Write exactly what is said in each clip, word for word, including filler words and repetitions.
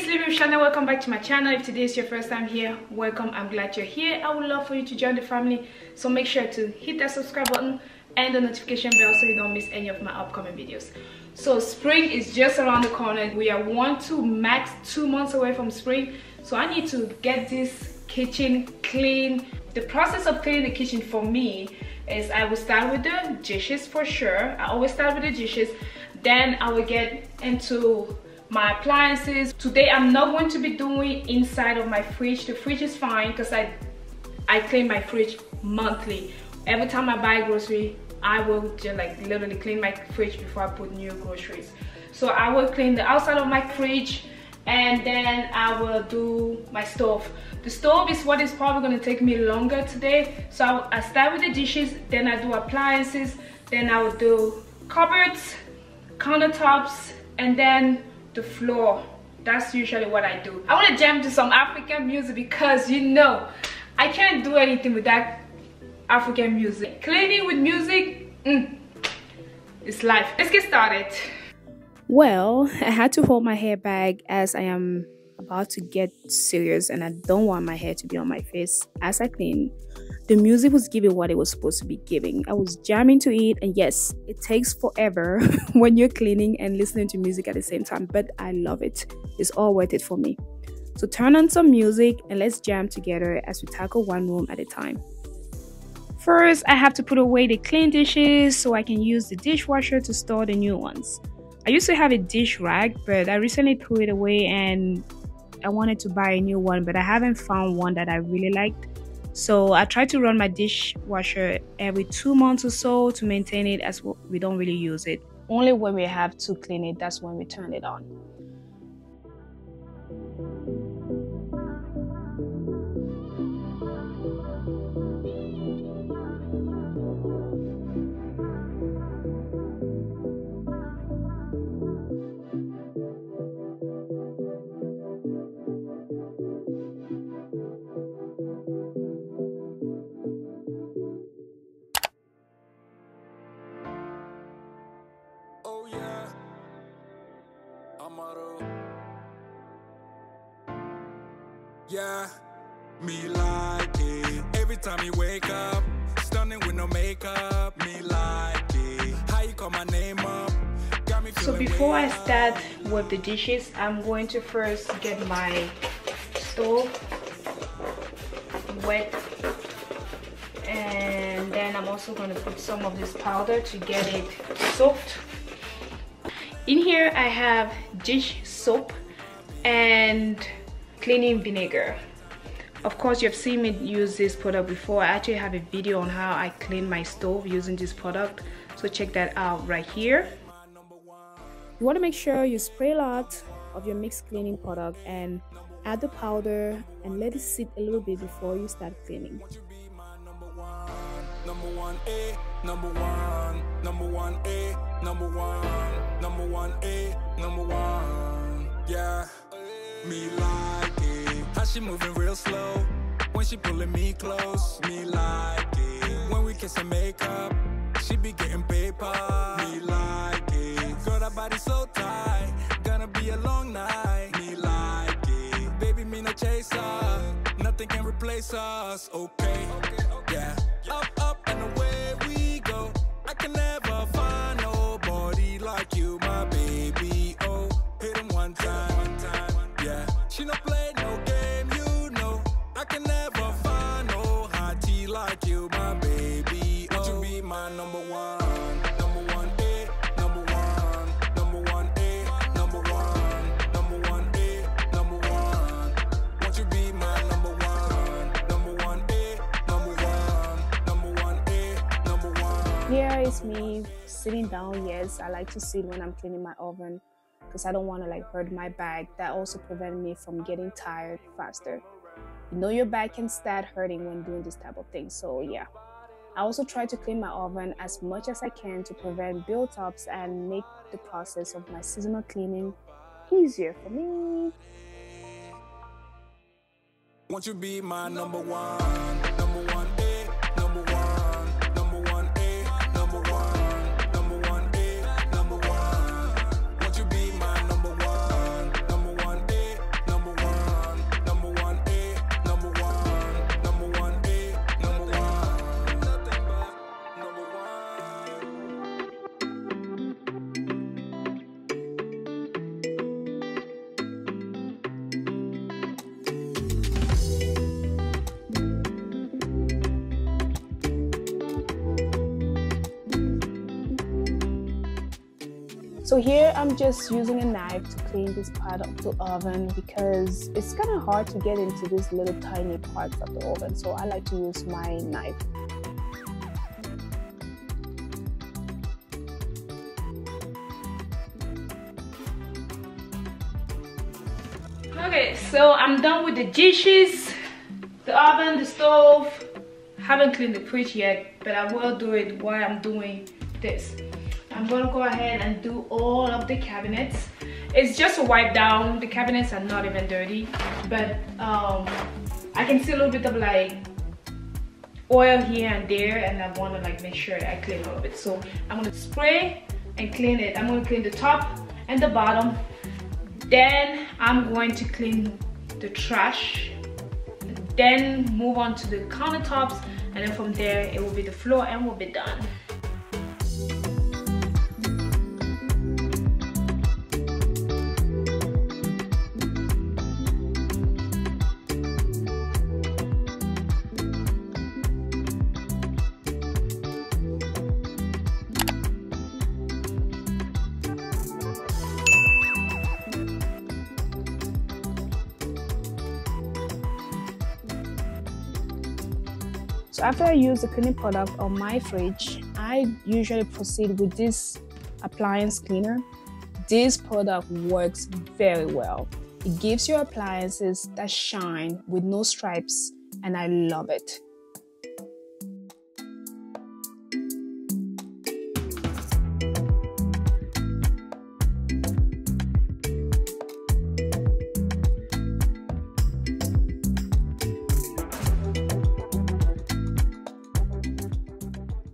guys, Living Shana, welcome back to my channel. If today is your first time here, welcome. I'm glad you're here. I would love for you to join the family, so make sure to hit that subscribe button and the notification bell so you don't miss any of my upcoming videos. So spring is just around the corner. We are one to max two months away from spring, so I need to get this kitchen clean. The process of cleaning the kitchen for me is I will start with the dishes for sure. I always start with the dishes, then I will get into my appliances. Today I'm not going to be doing inside of my fridge. The fridge is fine because I I clean my fridge monthly. Every time I buy grocery, I will just like literally clean my fridge before I put new groceries. So I will clean the outside of my fridge, and then I will do my stove. The stove is what is probably going to take me longer today. So I start with the dishes, then I do appliances, then I will do cupboards, countertops, and then the floor. That's usually what I do. I want to jam to some African music because you know I can't do anything without African music. Cleaning with music, mm, it's life. Let's get started. Well, I had to hold my hair back as I am about to get serious and I don't want my hair to be on my face as I clean. The music was giving what it was supposed to be giving. I was jamming to it, and yes, it takes forever when you're cleaning and listening to music at the same time, but I love it. It's all worth it for me. So turn on some music and let's jam together as we tackle one room at a time. First, I have to put away the clean dishes so I can use the dishwasher to store the new ones. I used to have a dish rack, but I recently threw it away and I wanted to buy a new one, but I haven't found one that I really liked. So I try to run my dishwasher every two months or so to maintain it, as we don't really use it. Only when we have to clean it, that's when we turn it on. Yeah, me like it. Every time you wake up, stunning with no makeup. Me like it. How you call my name up? Got me. So before I start with the dishes, I'm going to first get my stove wet, and then I'm also going to put some of this powder to get it soaked. In here I have dish soap and cleaning vinegar. Of course, you've seen me use this product before. I actually have a video on how I clean my stove using this product, so check that out right here. You want to make sure you spray a lot of your mixed cleaning product and add the powder and let it sit a little bit before you start cleaning. Number one A, number one, number one A, number one, number one A, number one, yeah. Me like it. How she moving real slow when she pulling me close. Me like it. When we kissing makeup, she be getting paper. Me like it. Girl, that body so tight, gonna be a long night. Me like it. Baby, me no chaser, nothing can replace us. Okay, okay, okay. Yeah. Up, up, and away we go. I can never find nobody like you, my baby. Oh, hit him one time. She don't play no game, you know. I can never find no hottie like you, my baby. Would you be my number one? Number one A, number one, number one A, number one, number one A, number one. Would you be my number one? Number one A, number one, number one A, number one. Here is me sitting down. Yes, I like to sit when I'm cleaning my oven, because I don't want to like hurt my back. That also prevents me from getting tired faster. You know, your back can start hurting when doing this type of thing. So yeah, I also try to clean my oven as much as I can to prevent build-ups and make the process of my seasonal cleaning easier for me. Won't you be my number one? So here I'm just using a knife to clean this part of the oven because it's kind of hard to get into these little tiny parts of the oven, so I like to use my knife. Okay, so I'm done with the dishes, the oven, the stove. I haven't cleaned the fridge yet, but I will do it while I'm doing this. I'm gonna go ahead and do all of the cabinets. It's just a wipe down. The cabinets are not even dirty, but um, I can see a little bit of like oil here and there, and I want to like make sure I clean all of it. So I'm gonna spray and clean it. I'm gonna clean the top and the bottom. Then I'm going to clean the trash. Then move on to the countertops, and then from there it will be the floor, and we'll be done. So after I use the cleaning product on my fridge, I usually proceed with this appliance cleaner. This product works very well. It gives your appliances that shine with no stripes, and I love it.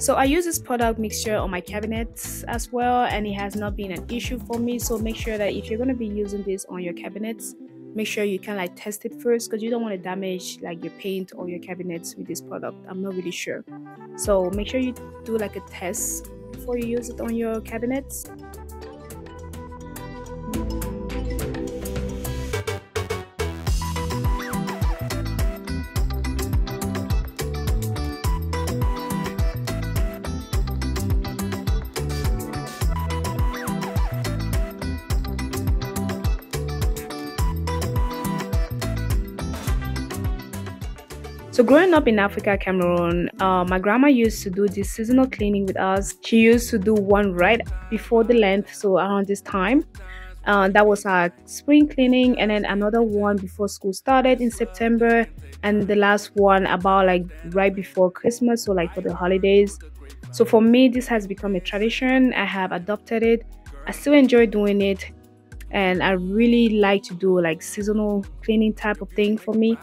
So I use this product mixture on my cabinets as well, and it has not been an issue for me. So make sure that if you're going to be using this on your cabinets, make sure you can like test it first, because you don't want to damage like your paint or your cabinets with this product. I'm not really sure. So make sure you do like a test before you use it on your cabinets. So growing up in Africa, Cameroon, uh, my grandma used to do this seasonal cleaning with us. She used to do one right before the Lent, so around this time. Uh, that was our spring cleaning, and then another one before school started in September, and the last one about like right before Christmas, so like for the holidays. So for me, this has become a tradition. I have adopted it. I still enjoy doing it, and I really like to do like seasonal cleaning type of thing for me.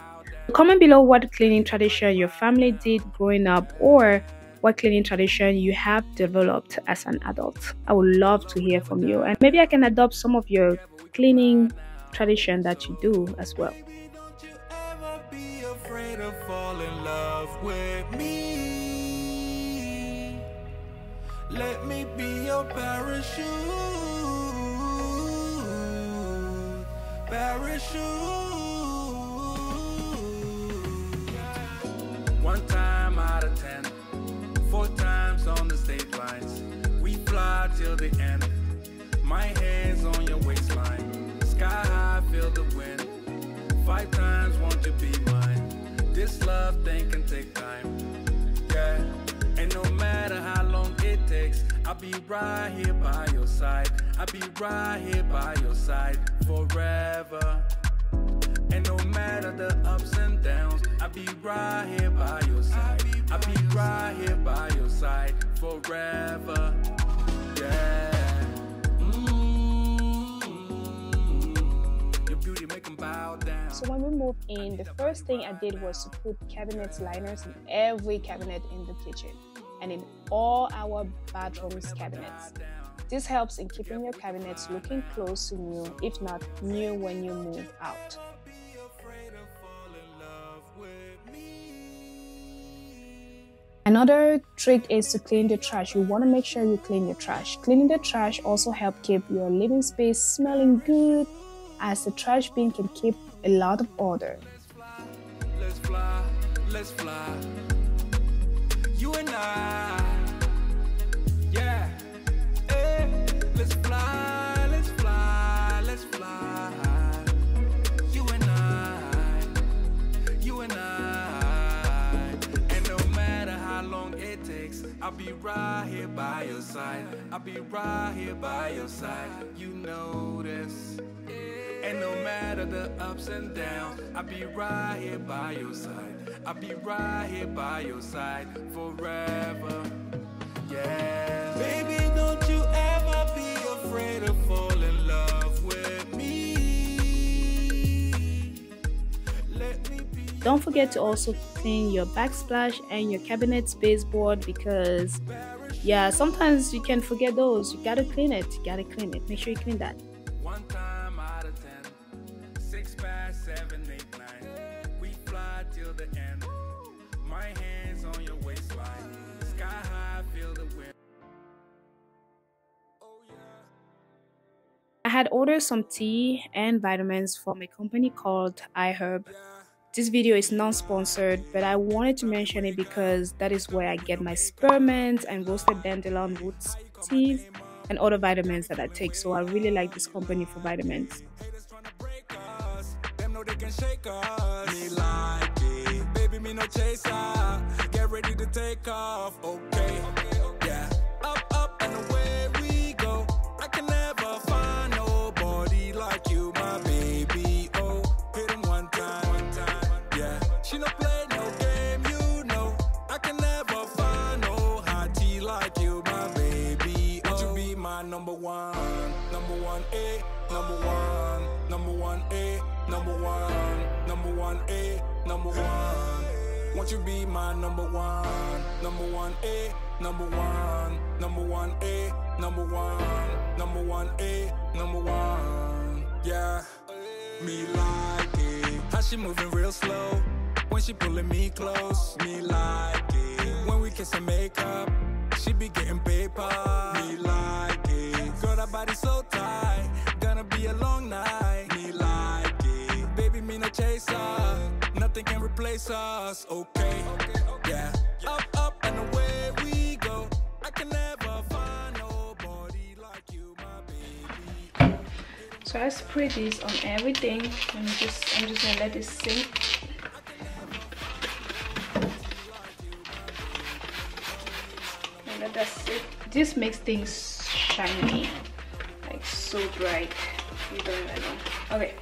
Comment below what cleaning tradition your family did growing up, or what cleaning tradition you have developed as an adult. I would love to hear from you, and maybe I can adopt some of your cleaning tradition that you do as well. Don't you ever be afraid of falling in love with me. Let me be your parachute. Parachute. One time out of ten, four times on the state lines. We fly till the end. My hands on your waistline. Sky high, feel the wind. Five times, won't you be mine? This love thing can take time. Yeah, and no matter how long it takes, I'll be right here by your side. I'll be right here by your side forever. And no matter the ups and downs, I'll be right here by your side. I'll be right here by your side forever. Yeah. Mm-hmm. Your beauty make them bow down. So when we moved in, the first thing I did was to put cabinet liners in every cabinet in the kitchen and in all our bathrooms cabinets. This helps in keeping your cabinets looking close to new, if not new when you move out. Another trick is to clean the trash. You want to make sure you clean your trash. Cleaning the trash also helps keep your living space smelling good, as the trash bin can keep a lot of odor. Let's fly, let's fly. You and I, yeah, hey, let's fly. be right here by your side. I'll be right here by your side. You know this. And no matter the ups and downs, I'll be right here by your side. I'll be right here by your side forever. Yeah. Baby, don't you ever be afraid of falling in love with me. Let me be. Don't forget to also clean your backsplash and your cabinet baseboard, because yeah, sometimes you can forget those. You gotta clean it. You gotta clean it. Make sure you clean that. One time out of ten, six past seven, eight, nine. We fly till the end. My hands on your waistline. Sky high, feel the wind. Oh yeah. I had ordered some tea and vitamins from a company called iHerb. This video is non-sponsored, but I wanted to mention it because that is where I get my spearmint and roasted dandelion roots teas and other vitamins that I take. So I really like this company for vitamins. Won't you be my number one, number one, eh, number one, number one, eh, number one, number one, eh, number one, yeah. Me like it, how she moving real slow, when she pulling me close. Me like it, when we kissing makeup, she be getting paper. Me like it, girl that body so tight, gonna be a long night. Me like it, baby me no chaser. Nothing can replace us, okay, okay, okay. Yeah. Yeah. Up, up, and away we go. I can never find nobody like you, my baby. So I spray this on everything. Let me just, I'm just gonna let this sink. And let that sit. This makes things shiny, like so bright. You don't know. Okay.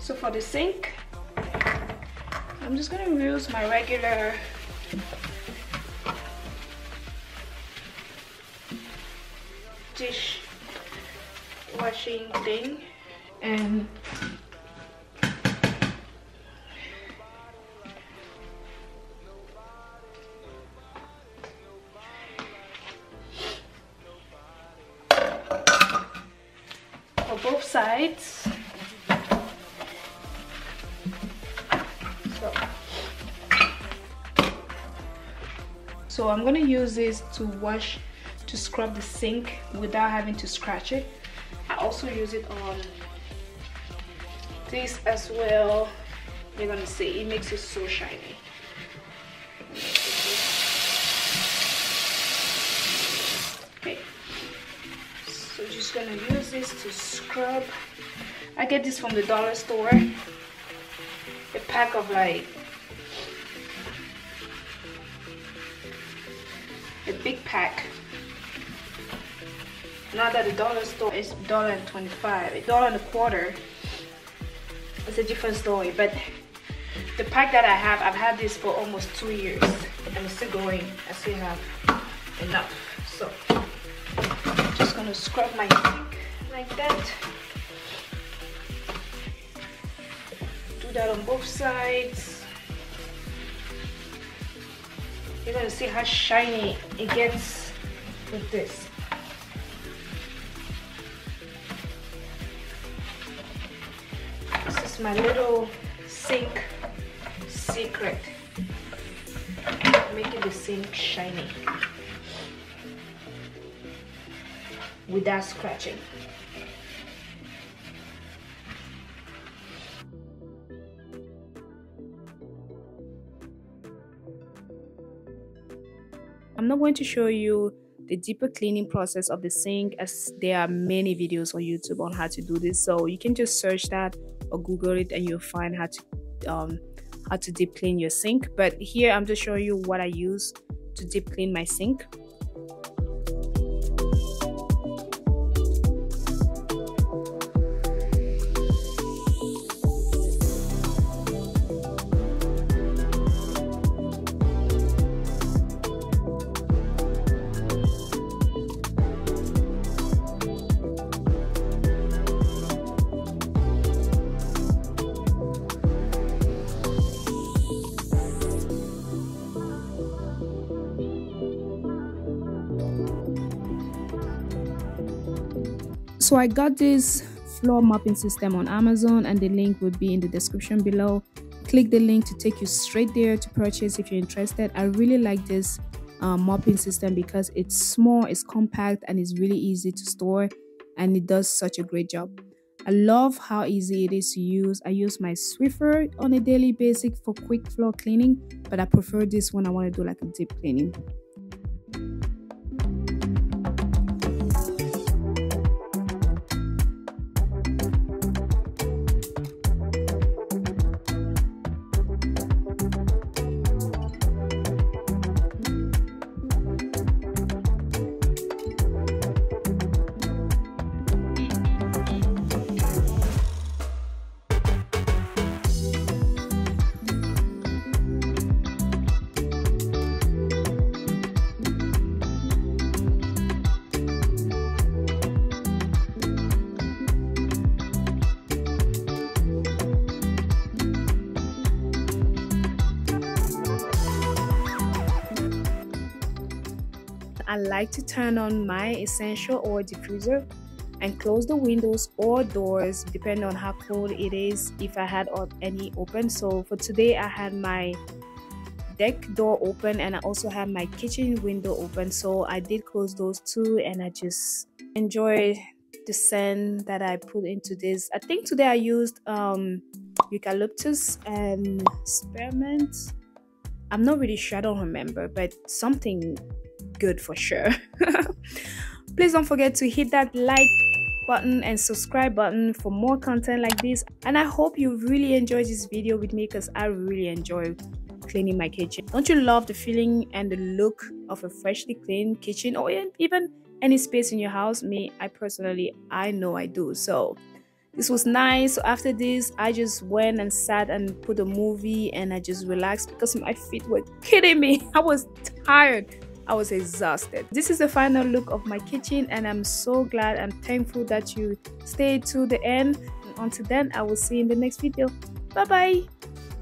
So for the sink, I'm just gonna use my regular dish washing thing, and for both sides. So I'm gonna use this to wash, to scrub the sink without having to scratch it. I also use it on this as well. You're gonna see, it makes it so shiny. Okay, so just gonna use this to scrub. I get this from the dollar store. A pack of like, a big pack. Now that the dollar store is a dollar twenty-five, a dollar and a quarter, it's a different story. But the pack that I have, I've had this for almost two years. I'm still going. I still have enough. So I'm just gonna scrub my sink like that. Do that on both sides. You're gonna see how shiny it gets with this. This is my little sink secret. Making the sink shiny without scratching. I'm not going to show you the deeper cleaning process of the sink, as there are many videos on YouTube on how to do this. So you can just search that or Google it and you'll find how to um, how to deep clean your sink, but here I'm just showing you what I use to deep clean my sink. So I got this floor mopping system on Amazon, and the link would be in the description below. Click the link to take you straight there to purchase if you're interested. I really like this uh, mopping system because it's small, it's compact, and it's really easy to store, and it does such a great job. I love how easy it is to use. I use my Swiffer on a daily basis for quick floor cleaning, but I prefer this when I want to do like a deep cleaning. I like to turn on my essential oil diffuser and close the windows or doors depending on how cold it is, if I had any open. So for today I had my deck door open and I also had my kitchen window open, so I did close those two and I just enjoy the scent that I put into this. I think today I used um, eucalyptus and spearmint. I'm not really sure, I don't remember, but something good for sure. Please don't forget to hit that like button and subscribe button for more content like this, and I hope you really enjoyed this video with me because I really enjoy cleaning my kitchen. Don't you love the feeling and the look of a freshly cleaned kitchen, or even any space in your house? Me, I personally, I know I do. So this was nice. So after this I just went and sat and put a movie and I just relaxed because my feet were kidding me. I was tired, I was exhausted. This is the final look of my kitchen, and I'm so glad and thankful that you stayed to the end. And until then, I will see you in the next video. Bye bye.